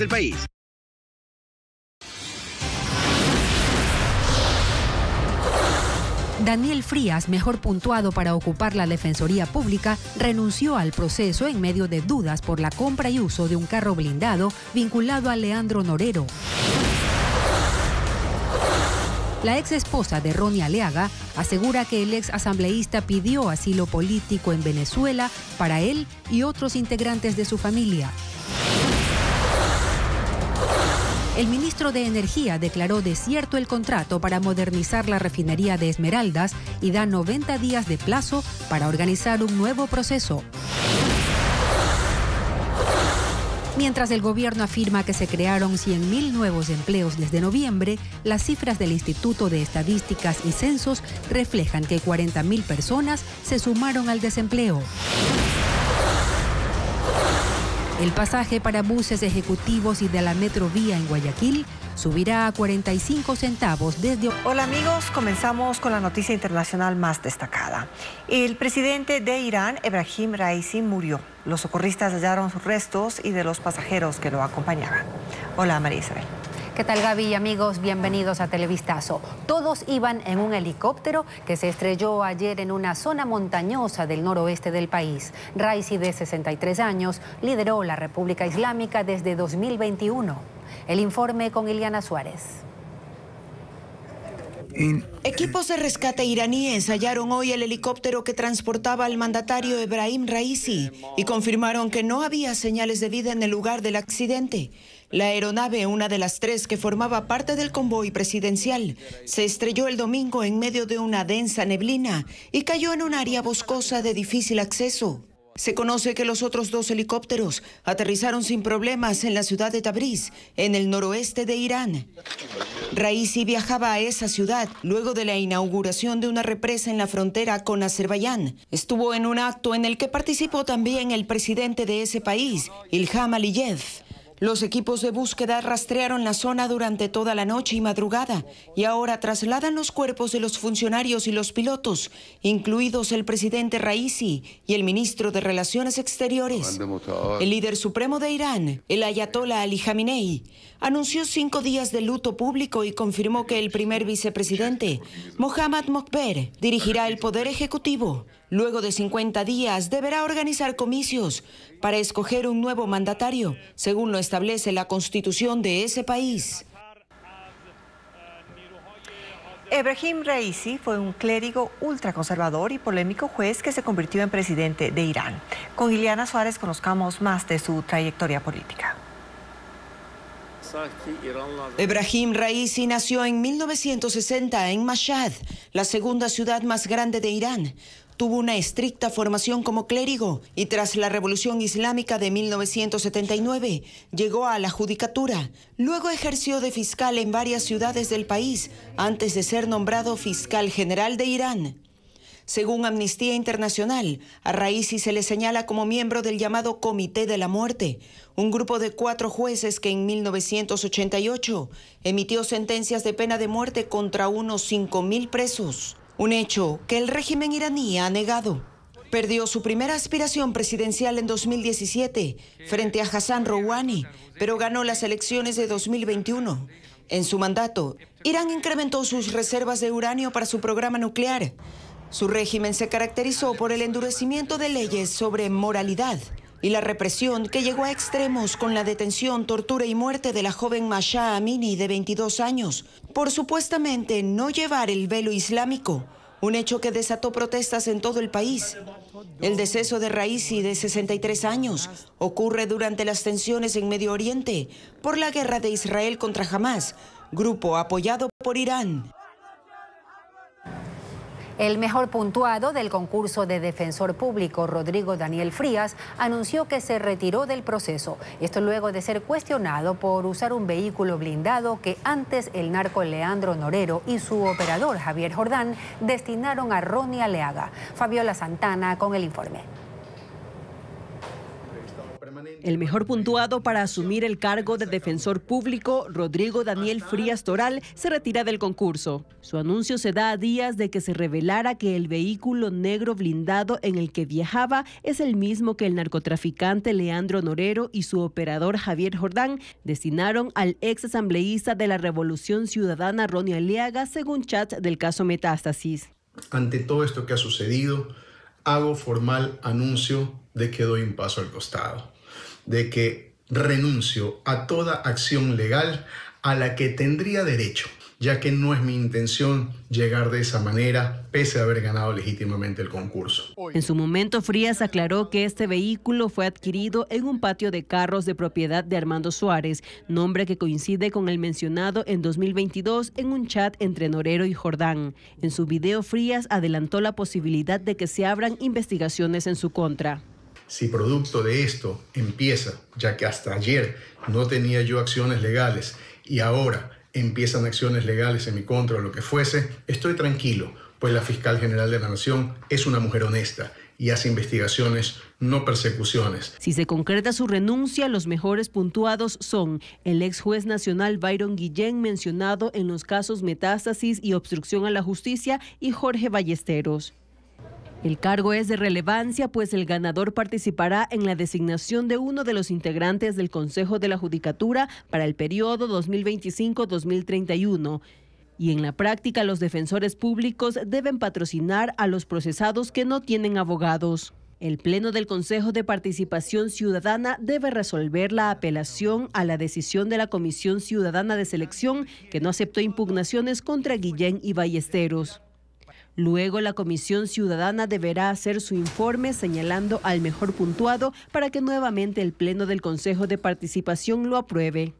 del país. Daniel Frías, mejor puntuado para ocupar la Defensoría Pública, renunció al proceso en medio de dudas por la compra y uso de un carro blindado vinculado a Leandro Norero. La ex esposa de Ronny Aleaga asegura que el ex asambleísta pidió asilo político en Venezuela para él y otros integrantes de su familia. El ministro de Energía declaró desierto el contrato para modernizar la refinería de Esmeraldas y da 90 días de plazo para organizar un nuevo proceso. Mientras el gobierno afirma que se crearon 100.000 nuevos empleos desde noviembre, las cifras del Instituto de Estadísticas y Censos reflejan que 40.000 personas se sumaron al desempleo. El pasaje para buses ejecutivos y de la Metrovía en Guayaquil subirá a 45 centavos desde... Hola amigos, comenzamos con la noticia internacional más destacada. El presidente de Irán, Ebrahim Raisi, murió. Los socorristas hallaron sus restos y de los pasajeros que lo acompañaban. Hola María Isabel. ¿Qué tal, Gaby y amigos? Bienvenidos a Televistazo. Todos iban en un helicóptero que se estrelló ayer en una zona montañosa del noroeste del país. Raisi, de 63 años, lideró la República Islámica desde 2021. El informe con Iliana Suárez. Equipos de rescate iraníes ensayaron hoy el helicóptero que transportaba al mandatario Ebrahim Raisi y confirmaron que no había señales de vida en el lugar del accidente. La aeronave, una de las tres que formaba parte del convoy presidencial, se estrelló el domingo en medio de una densa neblina y cayó en un área boscosa de difícil acceso. Se conoce que los otros dos helicópteros aterrizaron sin problemas en la ciudad de Tabriz, en el noroeste de Irán. Raisi viajaba a esa ciudad luego de la inauguración de una represa en la frontera con Azerbaiyán. Estuvo en un acto en el que participó también el presidente de ese país, Ilham Aliyev. Los equipos de búsqueda rastrearon la zona durante toda la noche y madrugada y ahora trasladan los cuerpos de los funcionarios y los pilotos, incluidos el presidente Raisi y el ministro de Relaciones Exteriores. El líder supremo de Irán, el ayatolá Ali Khamenei, anunció 5 días de luto público y confirmó que el primer vicepresidente, Mohammad Mokhber, dirigirá el poder ejecutivo. Luego de 50 días deberá organizar comicios para escoger un nuevo mandatario, según lo establece la constitución de ese país. Ebrahim Raisi fue un clérigo ultraconservador y polémico juez que se convirtió en presidente de Irán. Con Ileana Suárez conozcamos más de su trayectoria política. Ebrahim Raisi nació en 1960 en Mashhad, la segunda ciudad más grande de Irán. Tuvo una estricta formación como clérigo y tras la Revolución Islámica de 1979 llegó a la judicatura. Luego ejerció de fiscal en varias ciudades del país antes de ser nombrado fiscal general de Irán. Según Amnistía Internacional, a Raisi se le señala como miembro del llamado Comité de la Muerte, un grupo de 4 jueces que en 1988 emitió sentencias de pena de muerte contra unos 5.000 presos, un hecho que el régimen iraní ha negado. Perdió su primera aspiración presidencial en 2017 frente a Hassan Rouhani, pero ganó las elecciones de 2021. En su mandato, Irán incrementó sus reservas de uranio para su programa nuclear. Su régimen se caracterizó por el endurecimiento de leyes sobre moralidad y la represión que llegó a extremos con la detención, tortura y muerte de la joven Mahsa Amini de 22 años por supuestamente no llevar el velo islámico, un hecho que desató protestas en todo el país. El deceso de Raisi, de 63 años, ocurre durante las tensiones en Medio Oriente por la guerra de Israel contra Hamás, grupo apoyado por Irán. El mejor puntuado del concurso de defensor público, Rodrigo Daniel Frías, anunció que se retiró del proceso. Esto luego de ser cuestionado por usar un vehículo blindado que antes el narco Leandro Norero y su operador Javier Jordán destinaron a Ronny Aleaga. Fabiola Santana con el informe. El mejor puntuado para asumir el cargo de defensor público, Rodrigo Daniel Frías Toral, se retira del concurso. Su anuncio se da a días de que se revelara que el vehículo negro blindado en el que viajaba es el mismo que el narcotraficante Leandro Norero y su operador Javier Jordán destinaron al ex asambleísta de la Revolución Ciudadana Ronny Aleaga, según chat del caso Metástasis. Ante todo esto que ha sucedido, hago formal anuncio de que doy un paso al costado, de que renuncio a toda acción legal a la que tendría derecho, ya que no es mi intención llegar de esa manera, pese a haber ganado legítimamente el concurso. En su momento, Frías aclaró que este vehículo fue adquirido en un patio de carros de propiedad de Armando Suárez, nombre que coincide con el mencionado en 2022 en un chat entre Norero y Jordán. En su video, Frías adelantó la posibilidad de que se abran investigaciones en su contra. Si producto de esto empieza, ya que hasta ayer no tenía yo acciones legales y ahora empiezan acciones legales en mi contra o lo que fuese, estoy tranquilo, pues la fiscal general de la Nación es una mujer honesta y hace investigaciones, no persecuciones. Si se concreta su renuncia, los mejores puntuados son el ex juez nacional Bayron Guillén, mencionado en los casos Metástasis y obstrucción a la justicia, y Jorge Ballesteros. El cargo es de relevancia, pues el ganador participará en la designación de uno de los integrantes del Consejo de la Judicatura para el periodo 2025-2031. Y en la práctica, los defensores públicos deben patrocinar a los procesados que no tienen abogados. El Pleno del Consejo de Participación Ciudadana debe resolver la apelación a la decisión de la Comisión Ciudadana de Selección, que no aceptó impugnaciones contra Guillén y Ballesteros. Luego, la Comisión Ciudadana deberá hacer su informe señalando al mejor puntuado para que nuevamente el Pleno del Consejo de Participación lo apruebe.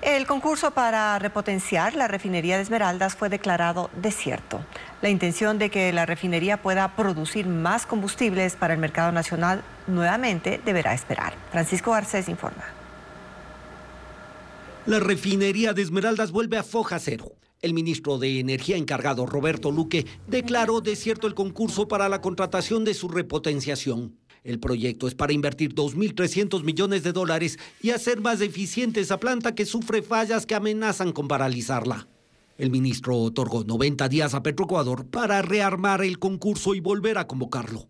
El concurso para repotenciar la refinería de Esmeraldas fue declarado desierto. La intención de que la refinería pueda producir más combustibles para el mercado nacional nuevamente deberá esperar. Francisco Garcés informa. La refinería de Esmeraldas vuelve a foja cero. El ministro de Energía encargado, Roberto Luque, declaró desierto el concurso para la contratación de su repotenciación. El proyecto es para invertir $2.300 millones y hacer más eficiente esa planta que sufre fallas que amenazan con paralizarla. El ministro otorgó 90 días a Petroecuador para rearmar el concurso y volver a convocarlo.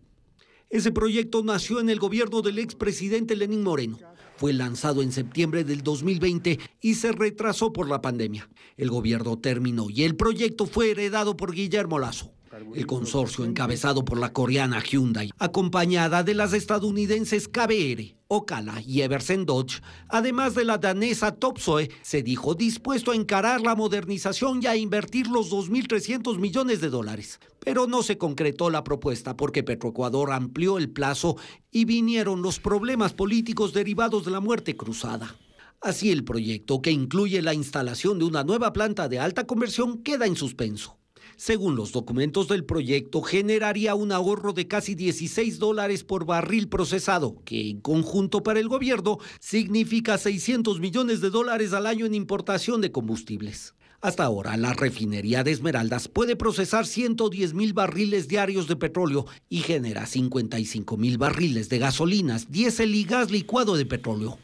Ese proyecto nació en el gobierno del expresidente Lenín Moreno. Fue lanzado en septiembre del 2020 y se retrasó por la pandemia. El gobierno terminó y el proyecto fue heredado por Guillermo Lasso. El consorcio, encabezado por la coreana Hyundai, acompañada de las estadounidenses KBR, Ocala y Eversen Dodge, además de la danesa Topsoe, se dijo dispuesto a encarar la modernización y a invertir los $2.300 millones. Pero no se concretó la propuesta porque Petroecuador amplió el plazo y vinieron los problemas políticos derivados de la muerte cruzada. Así el proyecto, que incluye la instalación de una nueva planta de alta conversión, queda en suspenso. Según los documentos del proyecto, generaría un ahorro de casi $16 por barril procesado, que en conjunto para el gobierno significa $600 millones al año en importación de combustibles. Hasta ahora, la refinería de Esmeraldas puede procesar 110.000 barriles diarios de petróleo y genera 55.000 barriles de gasolinas, diésel y gas licuado de petróleo.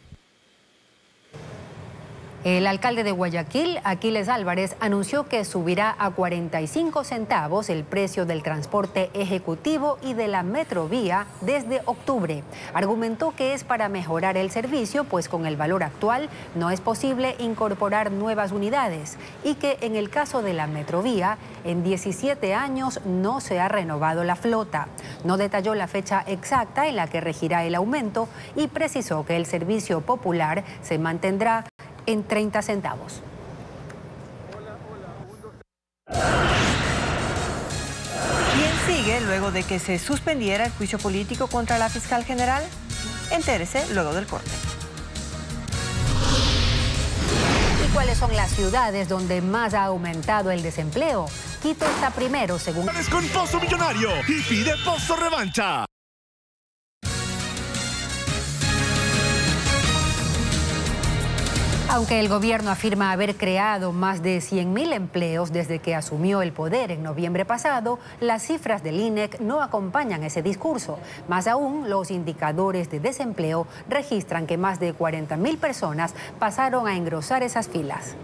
El alcalde de Guayaquil, Aquiles Álvarez, anunció que subirá a 45 centavos el precio del transporte ejecutivo y de la metrovía desde octubre. Argumentó que es para mejorar el servicio, pues con el valor actual no es posible incorporar nuevas unidades, y que en el caso de la metrovía, en 17 años no se ha renovado la flota. No detalló la fecha exacta en la que regirá el aumento y precisó que el servicio popular se mantendrá en 30 centavos. ¿Quién sigue luego de que se suspendiera el juicio político contra la fiscal general? Entérese luego del corte. ¿Y cuáles son las ciudades donde más ha aumentado el desempleo? Quito está primero, según... Con Pozo Millonario y pide Pozo Revancha. Aunque el gobierno afirma haber creado más de 100.000 empleos desde que asumió el poder en noviembre pasado, las cifras del INEC no acompañan ese discurso. Más aún, los indicadores de desempleo registran que más de 40.000 personas pasaron a engrosar esas filas.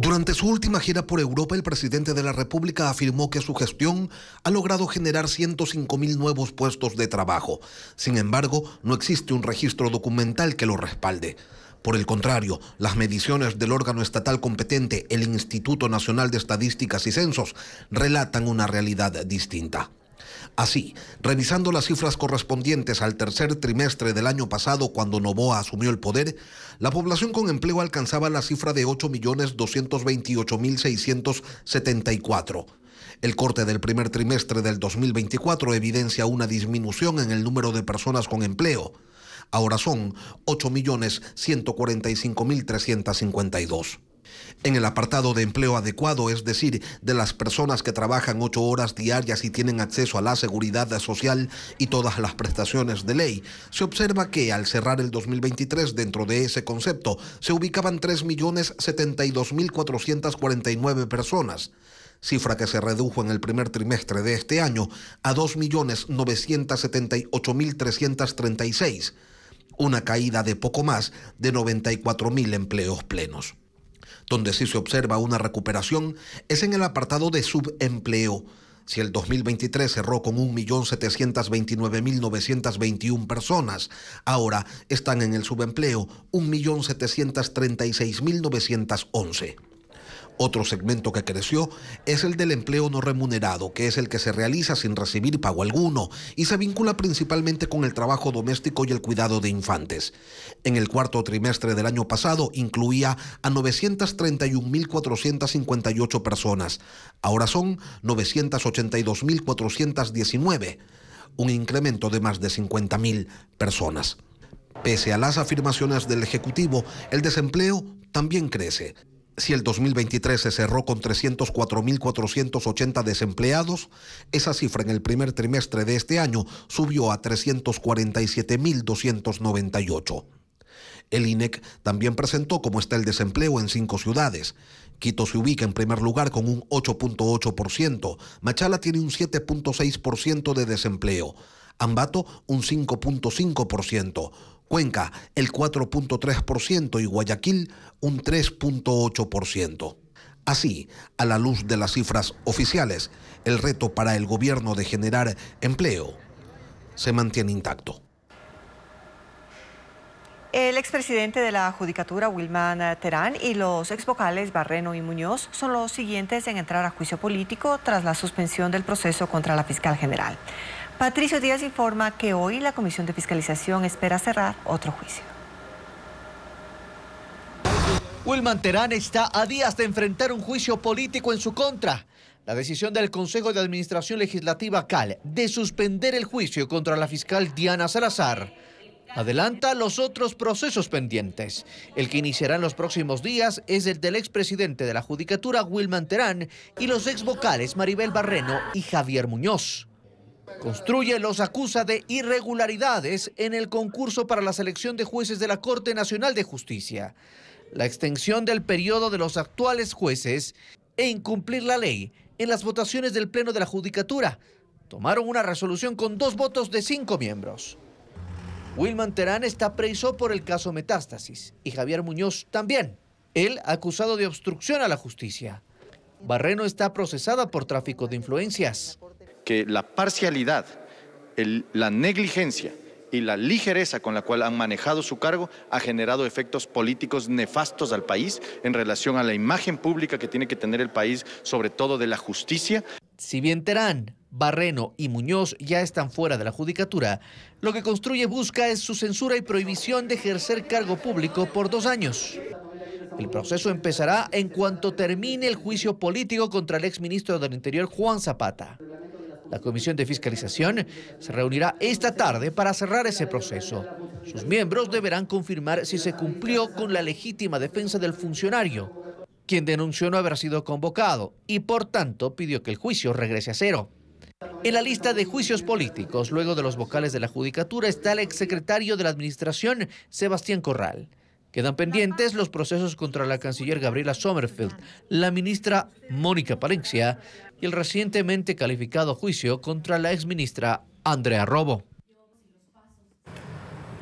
Durante su última gira por Europa, el presidente de la República afirmó que su gestión ha logrado generar 105.000 nuevos puestos de trabajo. Sin embargo, no existe un registro documental que lo respalde. Por el contrario, las mediciones del órgano estatal competente, el Instituto Nacional de Estadísticas y Censos, relatan una realidad distinta. Así, revisando las cifras correspondientes al tercer trimestre del año pasado, cuando Noboa asumió el poder, la población con empleo alcanzaba la cifra de 8.228.674. El corte del primer trimestre del 2024 evidencia una disminución en el número de personas con empleo. Ahora son 8.145.352. En el apartado de empleo adecuado, es decir, de las personas que trabajan 8 horas diarias y tienen acceso a la seguridad social y todas las prestaciones de ley, se observa que al cerrar el 2023 dentro de ese concepto se ubicaban 3.072.449 personas, cifra que se redujo en el primer trimestre de este año a 2.978.336, una caída de poco más de 94.000 empleos plenos. Donde sí se observa una recuperación es en el apartado de subempleo. Si el 2023 cerró con 1.729.921 personas, ahora están en el subempleo 1.736.911. Otro segmento que creció es el del empleo no remunerado, que es el que se realiza sin recibir pago alguno y se vincula principalmente con el trabajo doméstico y el cuidado de infantes. En el cuarto trimestre del año pasado incluía a 931.458 personas. Ahora son 982.419, un incremento de más de 50.000 personas. Pese a las afirmaciones del Ejecutivo, el desempleo también crece. Si el 2023 se cerró con 304.480 desempleados, esa cifra en el primer trimestre de este año subió a 347.298. El INEC también presentó cómo está el desempleo en 5 ciudades. Quito se ubica en primer lugar con un 8.8%, Machala tiene un 7.6% de desempleo, Ambato un 5.5%, Cuenca el 4.3% y Guayaquil un 3.8%. Así, a la luz de las cifras oficiales, el reto para el gobierno de generar empleo se mantiene intacto. El expresidente de la Judicatura, Wilman Terán, y los exvocales Barreno y Muñoz son los siguientes en entrar a juicio político tras la suspensión del proceso contra la fiscal general. Patricio Díaz informa que hoy la Comisión de Fiscalización espera cerrar otro juicio. Wilman Terán está a días de enfrentar un juicio político en su contra. La decisión del Consejo de Administración Legislativa CAL de suspender el juicio contra la fiscal Diana Salazar adelanta los otros procesos pendientes. El que iniciará en los próximos días es el del expresidente de la Judicatura, Wilman Terán, y los exvocales Maribel Barreno y Javier Muñoz. Construye los acusa de irregularidades en el concurso para la selección de jueces de la Corte Nacional de Justicia, la extensión del periodo de los actuales jueces e incumplir la ley en las votaciones del Pleno de la Judicatura. Tomaron una resolución con 2 votos de 5 miembros. Wilman Terán está preso por el caso Metástasis y Javier Muñoz también, él acusado de obstrucción a la justicia. Barreno está procesada por tráfico de influencias. Que la parcialidad, la negligencia y la ligereza con la cual han manejado su cargo ha generado efectos políticos nefastos al país en relación a la imagen pública que tiene que tener el país, sobre todo de la justicia. Si bien Terán, Barreno y Muñoz ya están fuera de la Judicatura, lo que Construye busca es su censura y prohibición de ejercer cargo público por 2 años. El proceso empezará en cuanto termine el juicio político contra el exministro del Interior Juan Zapata. La Comisión de Fiscalización se reunirá esta tarde para cerrar ese proceso. Sus miembros deberán confirmar si se cumplió con la legítima defensa del funcionario, quien denunció no haber sido convocado y por tanto pidió que el juicio regrese a cero. En la lista de juicios políticos, luego de los vocales de la Judicatura, está el exsecretario de la Administración, Sebastián Corral. Quedan pendientes los procesos contra la canciller Gabriela Sommerfeld, la ministra Mónica Palencia y el recientemente calificado juicio contra la exministra Andrea Robo.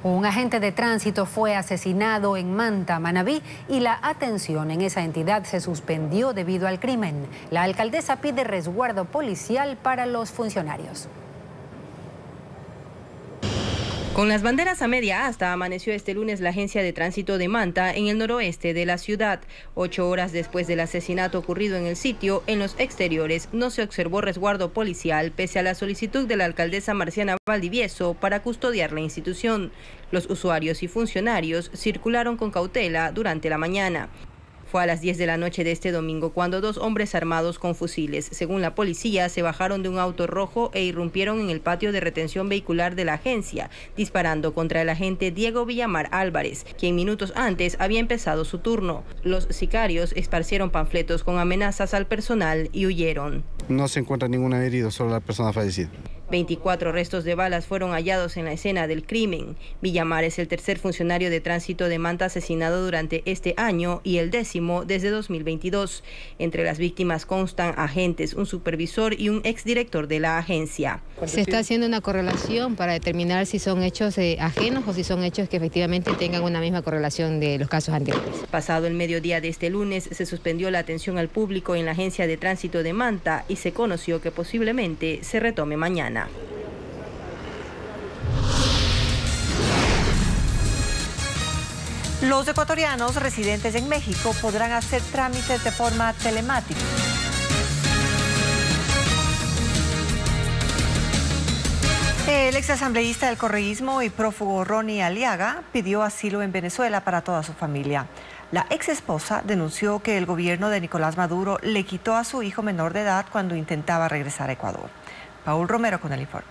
Un agente de tránsito fue asesinado en Manta, Manabí, y la atención en esa entidad se suspendió debido al crimen. La alcaldesa pide resguardo policial para los funcionarios. Con las banderas a media asta amaneció este lunes la agencia de tránsito de Manta en el noroeste de la ciudad. 8 horas después del asesinato ocurrido en el sitio, en los exteriores no se observó resguardo policial, pese a la solicitud de la alcaldesa Marciana Valdivieso para custodiar la institución. Los usuarios y funcionarios circularon con cautela durante la mañana. Fue a las 10 de la noche de este domingo cuando 2 hombres armados con fusiles, según la policía, se bajaron de un auto rojo e irrumpieron en el patio de retención vehicular de la agencia, disparando contra el agente Diego Villamar Álvarez, quien minutos antes había empezado su turno. Los sicarios esparcieron panfletos con amenazas al personal y huyeron. No se encuentra ningún herido, solo la persona fallecida. 24 restos de balas fueron hallados en la escena del crimen. Villamar es el tercer funcionario de tránsito de Manta asesinado durante este año y el 10.º desde 2022. Entre las víctimas constan agentes, un supervisor y un exdirector de la agencia. Se está haciendo una correlación para determinar si son hechos ajenos o si son hechos que efectivamente tengan una misma correlación de los casos anteriores. Pasado el mediodía de este lunes, se suspendió la atención al público en la agencia de tránsito de Manta y se conoció que posiblemente se retome mañana. Los ecuatorianos residentes en México podrán hacer trámites de forma telemática. El exasambleísta del correísmo y prófugo Ronny Aleaga pidió asilo en Venezuela para toda su familia. La exesposa denunció que el gobierno de Nicolás Maduro le quitó a su hijo menor de edad cuando intentaba regresar a Ecuador. Paul Romero con el informe.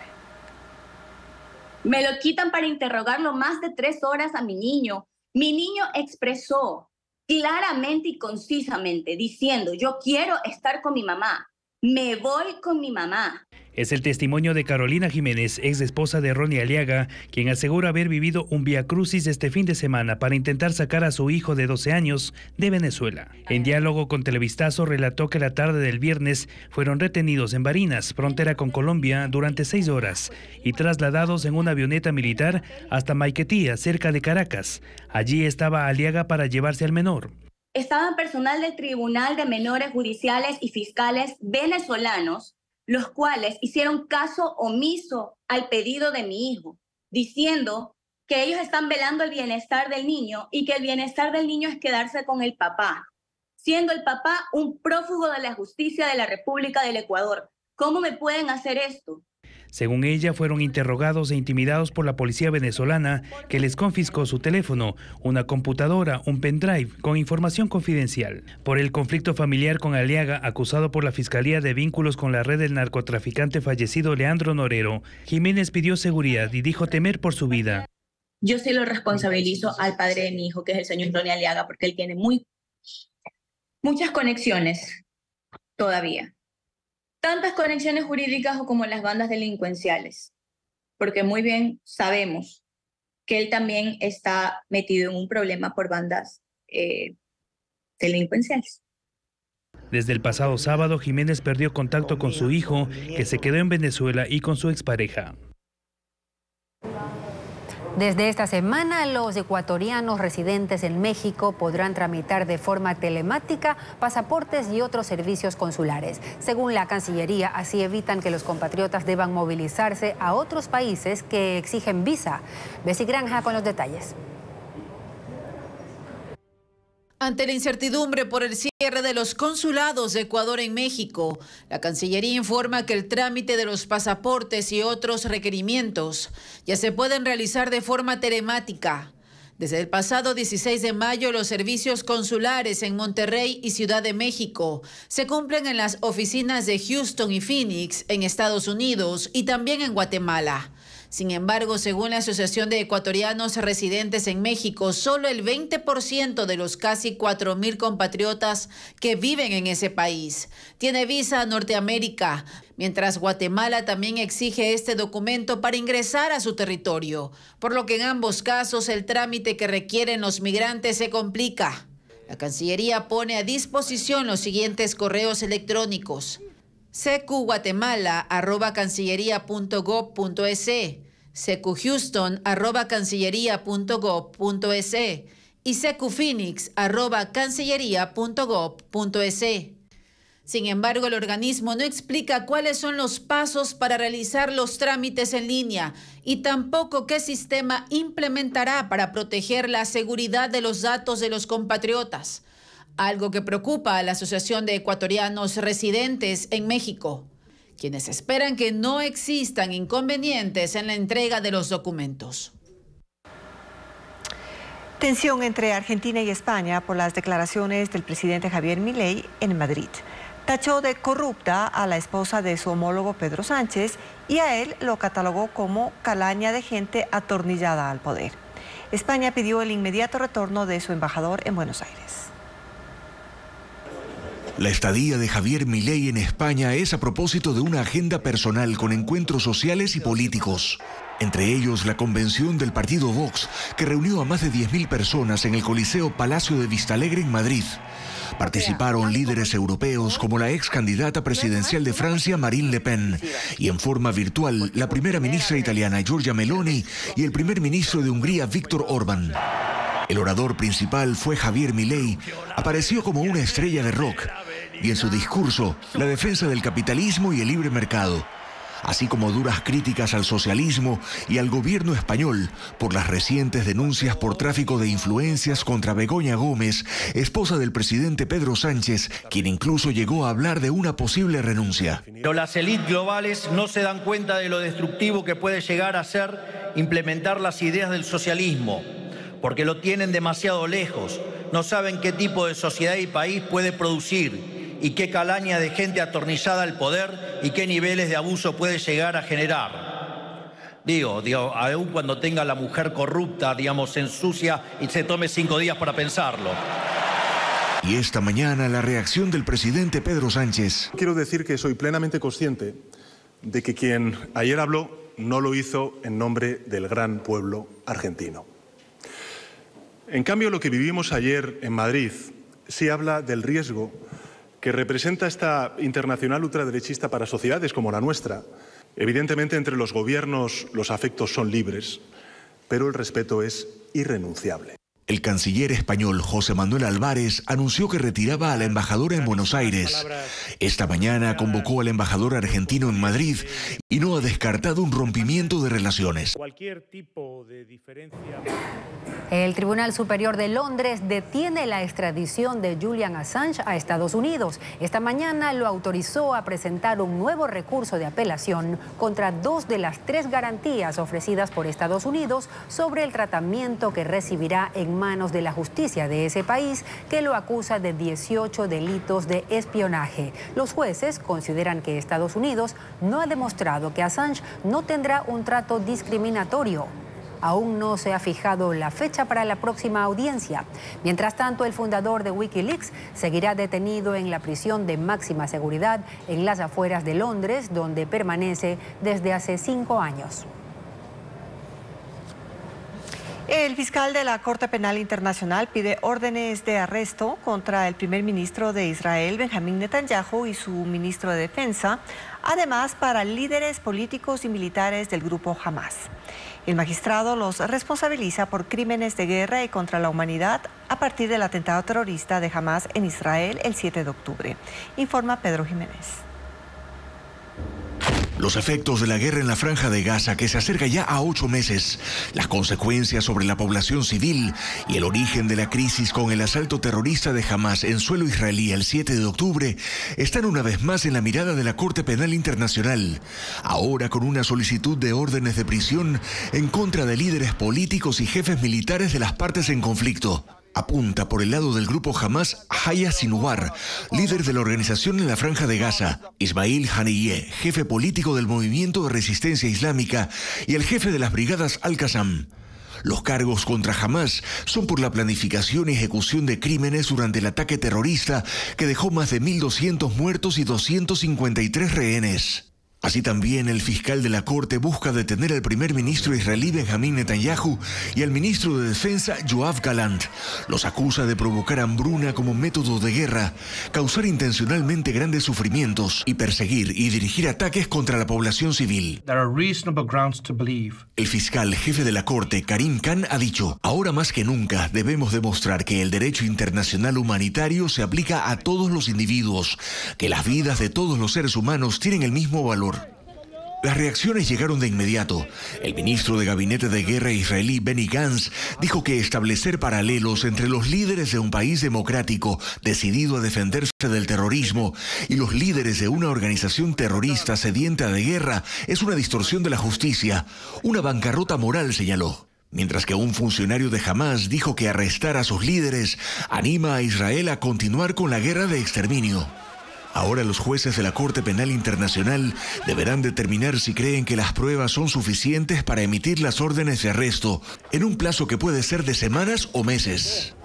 Me lo quitan para interrogarlo más de 3 horas a mi niño. Mi niño expresó claramente y concisamente diciendo: yo quiero estar con mi mamá, me voy con mi mamá. Es el testimonio de Carolina Jiménez, ex esposa de Ronny Aleaga, quien asegura haber vivido un viacrucis este fin de semana para intentar sacar a su hijo de 12 años de Venezuela. En diálogo con Televistazo relató que la tarde del viernes fueron retenidos en Barinas, frontera con Colombia, durante 6 horas y trasladados en una avioneta militar hasta Maiquetía, cerca de Caracas. Allí estaba Aleaga para llevarse al menor. Estaban personal del Tribunal de Menores Judiciales y Fiscales venezolanos, los cuales hicieron caso omiso al pedido de mi hijo, diciendo que ellos están velando el bienestar del niño y que el bienestar del niño es quedarse con el papá, siendo el papá un prófugo de la justicia de la República del Ecuador. ¿Cómo me pueden hacer esto? Según ella, fueron interrogados e intimidados por la policía venezolana, que les confiscó su teléfono, una computadora, un pendrive con información confidencial. Por el conflicto familiar con Aleaga, acusado por la Fiscalía de vínculos con la red del narcotraficante fallecido Leandro Norero, Jiménez pidió seguridad y dijo temer por su vida. Yo sí lo responsabilizo al padre de mi hijo, que es el señor Ronny Aleaga, porque él tiene muchas conexiones todavía. Tantas conexiones jurídicas o como las bandas delincuenciales, porque muy bien sabemos que él también está metido en un problema por bandas delincuenciales. Desde el pasado sábado, Jiménez perdió contacto con su hijo, que se quedó en Venezuela, y con su expareja. Desde esta semana, los ecuatorianos residentes en México podrán tramitar de forma telemática pasaportes y otros servicios consulares. Según la Cancillería, así evitan que los compatriotas deban movilizarse a otros países que exigen visa. Bessie Granja con los detalles. Ante la incertidumbre por el cierre de los consulados de Ecuador en México, la Cancillería informa que el trámite de los pasaportes y otros requerimientos ya se pueden realizar de forma telemática. Desde el pasado 16 de mayo, los servicios consulares en Monterrey y Ciudad de México se cumplen en las oficinas de Houston y Phoenix, en Estados Unidos, y también en Guatemala. Sin embargo, según la Asociación de Ecuatorianos Residentes en México, solo el 20% de los casi 4.000 compatriotas que viven en ese país tiene visa a Norteamérica, mientras Guatemala también exige este documento para ingresar a su territorio, por lo que en ambos casos el trámite que requieren los migrantes se complica. La Cancillería pone a disposición los siguientes correos electrónicos: cqguatemala@cancilleria.gov.es, cqhouston@cancilleria.gov.es y cqphoenix@cancilleria.gov.es. Sin embargo, el organismo no explica cuáles son los pasos para realizar los trámites en línea y tampoco qué sistema implementará para proteger la seguridad de los datos de los compatriotas, algo que preocupa a la Asociación de Ecuatorianos Residentes en México, quienes esperan que no existan inconvenientes en la entrega de los documentos. Tensión entre Argentina y España por las declaraciones del presidente Javier Milei en Madrid. Tachó de corrupta a la esposa de su homólogo Pedro Sánchez y a él lo catalogó como calaña de gente atornillada al poder. España pidió el inmediato retorno de su embajador en Buenos Aires. La estadía de Javier Milei en España es a propósito de una agenda personal con encuentros sociales y políticos. Entre ellos, la convención del partido Vox, que reunió a más de 10.000 personas en el Coliseo Palacio de Vistalegre en Madrid. Participaron líderes europeos como la ex candidata presidencial de Francia, Marine Le Pen, y en forma virtual, la primera ministra italiana, Giorgia Meloni, y el primer ministro de Hungría, Víctor Orbán. El orador principal fue Javier Milei. Apareció como una estrella de rock, y en su discurso, la defensa del capitalismo y el libre mercado, así como duras críticas al socialismo y al gobierno español por las recientes denuncias por tráfico de influencias contra Begoña Gómez, esposa del presidente Pedro Sánchez, quien incluso llegó a hablar de una posible renuncia. Pero las élites globales no se dan cuenta de lo destructivo que puede llegar a ser implementar las ideas del socialismo, porque lo tienen demasiado lejos, no saben qué tipo de sociedad y país puede producir, y qué calaña de gente atornillada al poder y qué niveles de abuso puede llegar a generar. Digo, aún cuando tenga a la mujer corrupta, se ensucia y se tome 5 días para pensarlo. Y esta mañana la reacción del presidente Pedro Sánchez. Quiero decir que soy plenamente consciente de que quien ayer habló no lo hizo en nombre del gran pueblo argentino. En cambio, lo que vivimos ayer en Madrid sí habla del riesgo que representa esta internacional ultraderechista para sociedades como la nuestra. Evidentemente, entre los gobiernos los afectos son libres, pero el respeto es irrenunciable. El canciller español José Manuel Álvarez anunció que retiraba a la embajadora en Buenos Aires. Esta mañana convocó al embajador argentino en Madrid y no ha descartado un rompimiento de relaciones. Cualquier tipo de diferencia. El Tribunal Superior de Londres detiene la extradición de Julian Assange a Estados Unidos. Esta mañana lo autorizó a presentar un nuevo recurso de apelación contra 2 de las 3 garantías ofrecidas por Estados Unidos sobre el tratamiento que recibirá en manos de la justicia de ese país, que lo acusa de 18 delitos de espionaje. Los jueces consideran que Estados Unidos no ha demostrado que Assange no tendrá un trato discriminatorio. Aún no se ha fijado la fecha para la próxima audiencia. Mientras tanto, el fundador de WikiLeaks seguirá detenido en la prisión de máxima seguridad en las afueras de Londres, donde permanece desde hace 5 años. El fiscal de la Corte Penal Internacional pide órdenes de arresto contra el primer ministro de Israel, Benjamín Netanyahu, y su ministro de Defensa, además para líderes políticos y militares del grupo Hamas. El magistrado los responsabiliza por crímenes de guerra y contra la humanidad a partir del atentado terrorista de Hamas en Israel el 7 de octubre, informa Pedro Jiménez. Los efectos de la guerra en la Franja de Gaza, que se acerca ya a 8 meses, las consecuencias sobre la población civil y el origen de la crisis con el asalto terrorista de Hamas en suelo israelí el 7 de octubre están una vez más en la mirada de la Corte Penal Internacional, ahora con una solicitud de órdenes de prisión en contra de líderes políticos y jefes militares de las partes en conflicto. apunta por el lado del grupo Hamás a Yahya Sinwar, líder de la organización en la Franja de Gaza, Ismail Haniyeh, jefe político del Movimiento de Resistencia Islámica, y el jefe de las brigadas Al-Qassam. Los cargos contra Hamás son por la planificación y ejecución de crímenes durante el ataque terrorista que dejó más de 1.200 muertos y 253 rehenes. Así también, el fiscal de la Corte busca detener al primer ministro israelí Benjamín Netanyahu y al ministro de Defensa Yoav Gallant. Los acusa de provocar hambruna como método de guerra, causar intencionalmente grandes sufrimientos y perseguir y dirigir ataques contra la población civil. El fiscal jefe de la Corte, Karim Khan, ha dicho: ahora más que nunca debemos demostrar que el derecho internacional humanitario se aplica a todos los individuos, que las vidas de todos los seres humanos tienen el mismo valor. Las reacciones llegaron de inmediato. El ministro de Gabinete de Guerra israelí, Benny Gantz, dijo que establecer paralelos entre los líderes de un país democrático decidido a defenderse del terrorismo y los líderes de una organización terrorista sedienta de guerra es una distorsión de la justicia. Una bancarrota moral, señaló. Mientras que un funcionario de Hamás dijo que arrestar a sus líderes anima a Israel a continuar con la guerra de exterminio. Ahora los jueces de la Corte Penal Internacional deberán determinar si creen que las pruebas son suficientes para emitir las órdenes de arresto, en un plazo que puede ser de semanas o meses.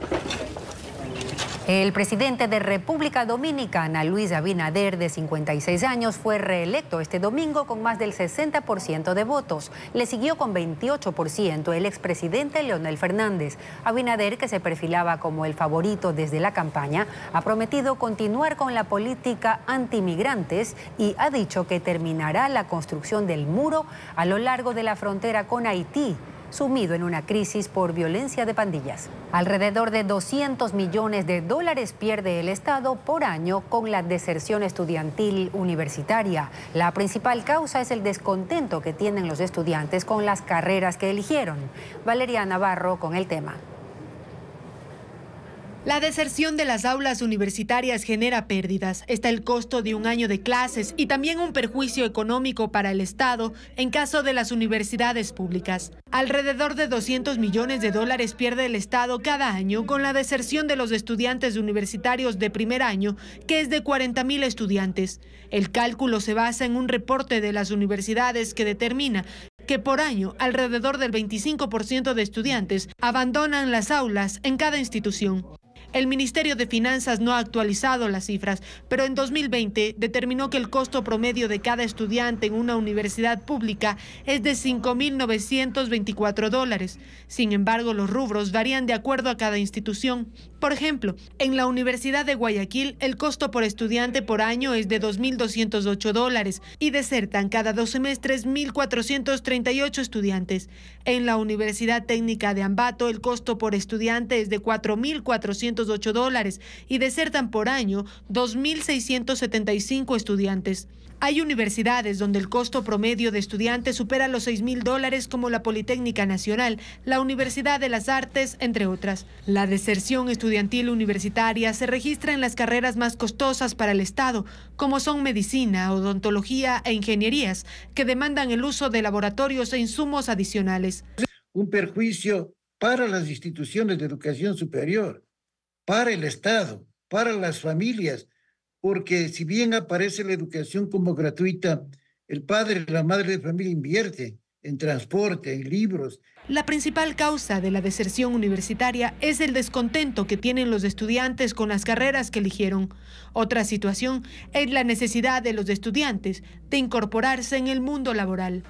El presidente de República Dominicana, Luis Abinader, de 56 años, fue reelecto este domingo con más del 60% de votos. Le siguió con 28% el expresidente Leonel Fernández. Abinader, que se perfilaba como el favorito desde la campaña, ha prometido continuar con la política antimigrantes y ha dicho que terminará la construcción del muro a lo largo de la frontera con Haití, sumido en una crisis por violencia de pandillas. Alrededor de 200 millones de dólares pierde el Estado por año con la deserción estudiantil universitaria. La principal causa es el descontento que tienen los estudiantes con las carreras que eligieron. Valeria Navarro con el tema. La deserción de las aulas universitarias genera pérdidas. Está el costo de un año de clases y también un perjuicio económico para el Estado en caso de las universidades públicas. Alrededor de 200 millones de dólares pierde el Estado cada año con la deserción de los estudiantes universitarios de primer año, que es de 40.000 estudiantes. El cálculo se basa en un reporte de las universidades que determina que por año alrededor del 25% de estudiantes abandonan las aulas en cada institución. El Ministerio de Finanzas no ha actualizado las cifras, pero en 2020 determinó que el costo promedio de cada estudiante en una universidad pública es de $5.924. Sin embargo, los rubros varían de acuerdo a cada institución. Por ejemplo, en la Universidad de Guayaquil, el costo por estudiante por año es de $2.208 y desertan cada 2 semestres 1.438 estudiantes. En la Universidad Técnica de Ambato, el costo por estudiante es de $4.408 y desertan por año 2.675 estudiantes. Hay universidades donde el costo promedio de estudiantes supera los $6.000, como la Politécnica Nacional, la Universidad de las Artes, entre otras. La deserción estudiantil universitaria se registra en las carreras más costosas para el Estado, como son medicina, odontología e ingenierías, que demandan el uso de laboratorios e insumos adicionales. Un perjuicio para las instituciones de educación superior, para el Estado, para las familias, porque si bien aparece la educación como gratuita, el padre y la madre de familia invierte en transporte, en libros. La principal causa de la deserción universitaria es el descontento que tienen los estudiantes con las carreras que eligieron. Otra situación es la necesidad de los estudiantes de incorporarse en el mundo laboral.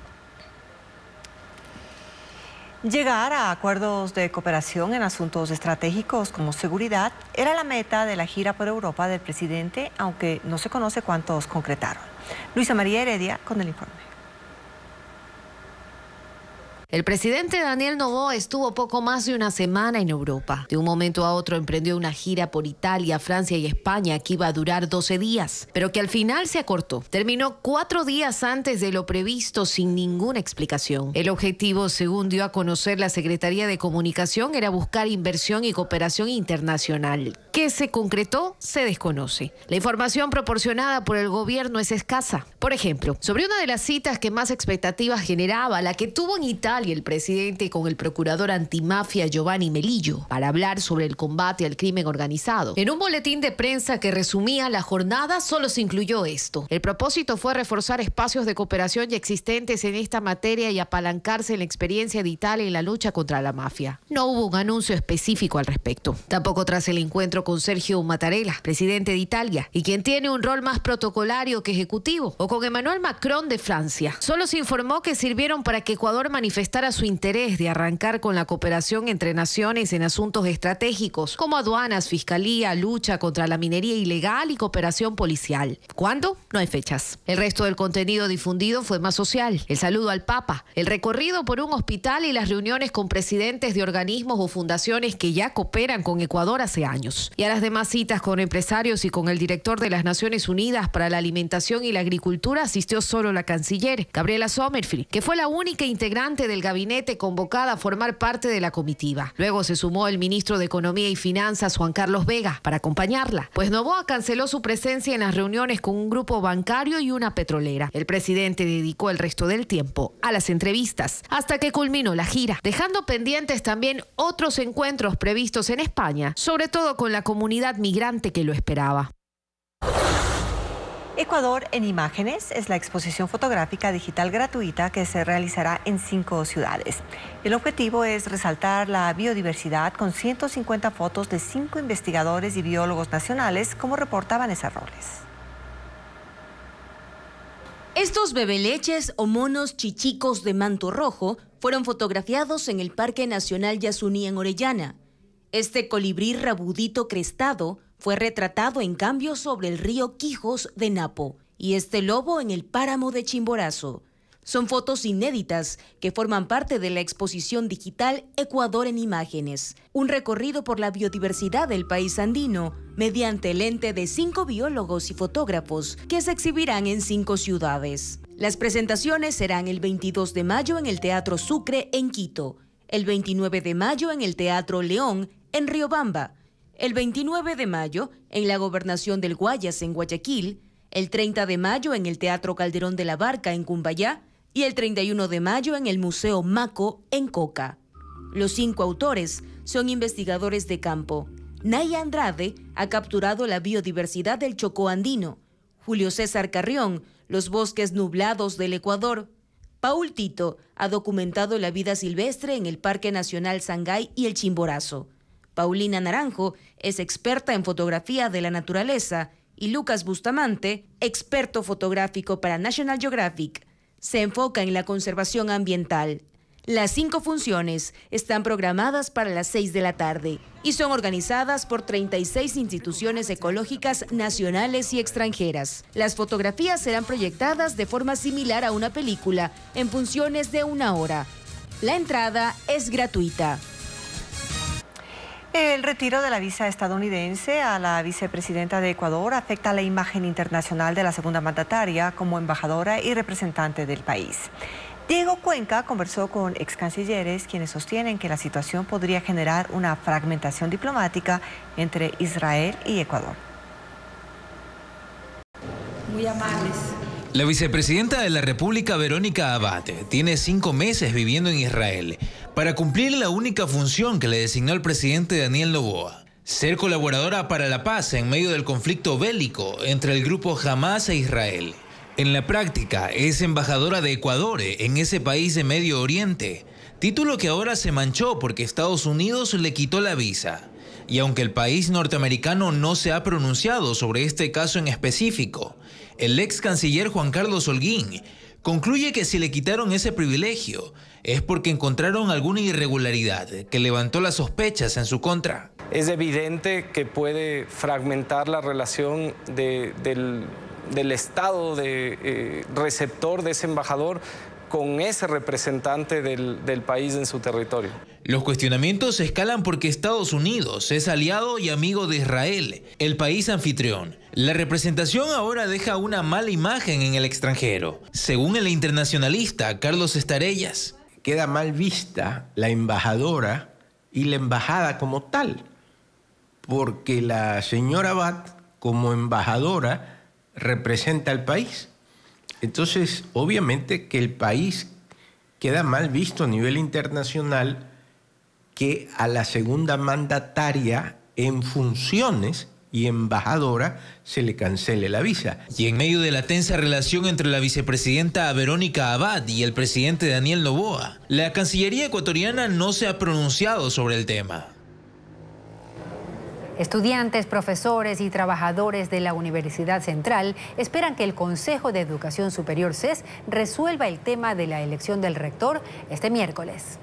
Llegar a acuerdos de cooperación en asuntos estratégicos como seguridad era la meta de la gira por Europa del presidente, aunque no se conoce cuántos concretaron. Luisa María Heredia con el informe. El presidente Daniel Noboa estuvo poco más de una semana en Europa. De un momento a otro emprendió una gira por Italia, Francia y España que iba a durar 12 días, pero que al final se acortó. Terminó 4 días antes de lo previsto sin ninguna explicación. El objetivo, según dio a conocer la Secretaría de Comunicación, era buscar inversión y cooperación internacional. ¿Qué se concretó? Se desconoce. La información proporcionada por el gobierno es escasa. Por ejemplo, sobre una de las citas que más expectativas generaba, la que tuvo en Italia Toral y el presidente con el procurador antimafia Giovanni Melillo para hablar sobre el combate al crimen organizado. En un boletín de prensa que resumía la jornada solo se incluyó esto. El propósito fue reforzar espacios de cooperación ya existentes en esta materia y apalancarse en la experiencia de Italia en la lucha contra la mafia. No hubo un anuncio específico al respecto. Tampoco tras el encuentro con Sergio Mattarella, presidente de Italia, y quien tiene un rol más protocolario que ejecutivo, o con Emmanuel Macron de Francia. Solo se informó que sirvieron para que Ecuador manifestara su interés de arrancar con la cooperación entre naciones en asuntos estratégicos, como aduanas, fiscalía, lucha contra la minería ilegal y cooperación policial. ¿Cuándo? No hay fechas. El resto del contenido difundido fue más social. El saludo al Papa, el recorrido por un hospital y las reuniones con presidentes de organismos o fundaciones que ya cooperan con Ecuador hace años. Y a las demás citas con empresarios y con el director de las Naciones Unidas para la Alimentación y la Agricultura asistió solo la canciller, Gabriela Sommerfeld, que fue la única integrante del gabinete convocada a formar parte de la comitiva. Luego se sumó el ministro de Economía y Finanzas, Juan Carlos Vega, para acompañarla, pues Noboa canceló su presencia en las reuniones con un grupo bancario y una petrolera. El presidente dedicó el resto del tiempo a las entrevistas, hasta que culminó la gira, dejando pendientes también otros encuentros previstos en España, sobre todo con la comunidad migrante que lo esperaba. Ecuador en Imágenes es la exposición fotográfica digital gratuita que se realizará en 5 ciudades. El objetivo es resaltar la biodiversidad con 150 fotos de 5 investigadores y biólogos nacionales, como reporta Vanessa Robles. Estos bebeleches o monos chichicos de manto rojo fueron fotografiados en el Parque Nacional Yasuní en Orellana. Este colibrí rabudito crestado fue retratado en cambio sobre el río Quijos de Napo y este lobo en el páramo de Chimborazo. Son fotos inéditas que forman parte de la exposición digital Ecuador en Imágenes, un recorrido por la biodiversidad del país andino mediante el lente de 5 biólogos y fotógrafos que se exhibirán en 5 ciudades. Las presentaciones serán el 22 de mayo en el Teatro Sucre en Quito, el 29 de mayo en el Teatro León en Riobamba, el 29 de mayo en la Gobernación del Guayas en Guayaquil, el 30 de mayo en el Teatro Calderón de la Barca en Cumbayá y el 31 de mayo en el Museo Maco en Coca. Los 5 autores son investigadores de campo. Naya Andrade ha capturado la biodiversidad del Chocó andino, Julio César Carrión, los bosques nublados del Ecuador. Paul Tito ha documentado la vida silvestre en el Parque Nacional Sangay y el Chimborazo. Paulina Naranjo es experta en fotografía de la naturaleza y Lucas Bustamante, experto fotográfico para National Geographic, se enfoca en la conservación ambiental. Las 5 funciones están programadas para las 6 de la tarde y son organizadas por 36 instituciones ecológicas nacionales y extranjeras. Las fotografías serán proyectadas de forma similar a una película en funciones de 1 hora. La entrada es gratuita. El retiro de la visa estadounidense a la vicepresidenta de Ecuador afecta la imagen internacional de la segunda mandataria como embajadora y representante del país. Diego Cuenca conversó con excancilleres quienes sostienen que la situación podría generar una fragmentación diplomática entre Israel y Ecuador. Muy amables. La vicepresidenta de la República, Verónica Abad, tiene 5 meses viviendo en Israel para cumplir la única función que le designó el presidente Daniel Noboa: ser colaboradora para la paz en medio del conflicto bélico entre el grupo Hamás e Israel. En la práctica, es embajadora de Ecuador en ese país de Medio Oriente, título que ahora se manchó porque Estados Unidos le quitó la visa. Y aunque el país norteamericano no se ha pronunciado sobre este caso en específico, el ex canciller Juan Carlos Holguín concluye que si le quitaron ese privilegio es porque encontraron alguna irregularidad que levantó las sospechas en su contra. Es evidente que puede fragmentar la relación del Estado receptor de ese embajador con ese representante del país en su territorio. Los cuestionamientos se escalan porque Estados Unidos es aliado y amigo de Israel, el país anfitrión. La representación ahora deja una mala imagen en el extranjero, según el internacionalista Carlos Estarellas. Queda mal vista la embajadora y la embajada como tal, porque la señora Abad, como embajadora, representa al país. Entonces, obviamente que el país queda mal visto a nivel internacional que a la segunda mandataria en funciones y embajadora se le cancele la visa. Y en medio de la tensa relación entre la vicepresidenta Verónica Abad y el presidente Daniel Noboa, la Cancillería ecuatoriana no se ha pronunciado sobre el tema. Estudiantes, profesores y trabajadores de la Universidad Central esperan que el Consejo de Educación Superior CES resuelva el tema de la elección del rector este miércoles.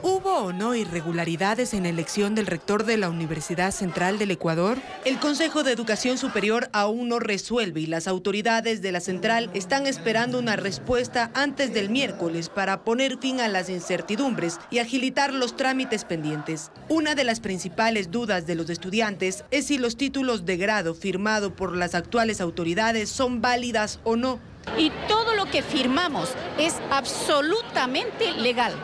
¿Hubo o no irregularidades en la elección del rector de la Universidad Central del Ecuador? El Consejo de Educación Superior aún no resuelve y las autoridades de la central están esperando una respuesta antes del miércoles para poner fin a las incertidumbres y agilitar los trámites pendientes. Una de las principales dudas de los estudiantes es si los títulos de grado firmados por las actuales autoridades son válidas o no. Y todo lo que firmamos es absolutamente legal,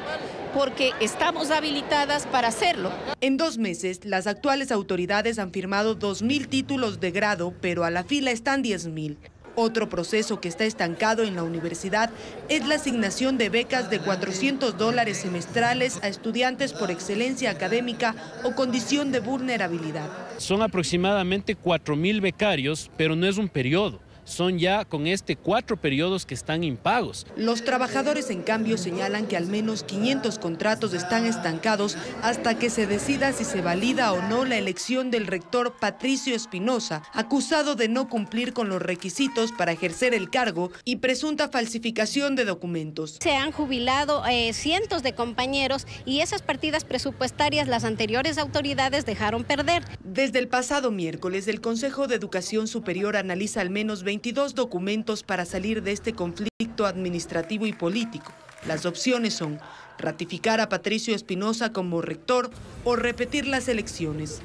porque estamos habilitadas para hacerlo. En 2 meses, las actuales autoridades han firmado 2.000 títulos de grado, pero a la fila están 10.000. Otro proceso que está estancado en la universidad es la asignación de becas de $400 semestrales a estudiantes por excelencia académica o condición de vulnerabilidad. Son aproximadamente 4.000 becarios, pero no es un periodo. Son ya con 4 periodos que están impagos. Los trabajadores, en cambio, señalan que al menos 500 contratos están estancados hasta que se decida si se valida o no la elección del rector Patricio Espinosa, acusado de no cumplir con los requisitos para ejercer el cargo y presunta falsificación de documentos. Se han jubilado cientos de compañeros y esas partidas presupuestarias las anteriores autoridades dejaron perder. Desde el pasado miércoles, el Consejo de Educación Superior analiza al menos 22 documentos para salir de este conflicto administrativo y político. Las opciones son ratificar a Patricio Espinosa como rector o repetir las elecciones.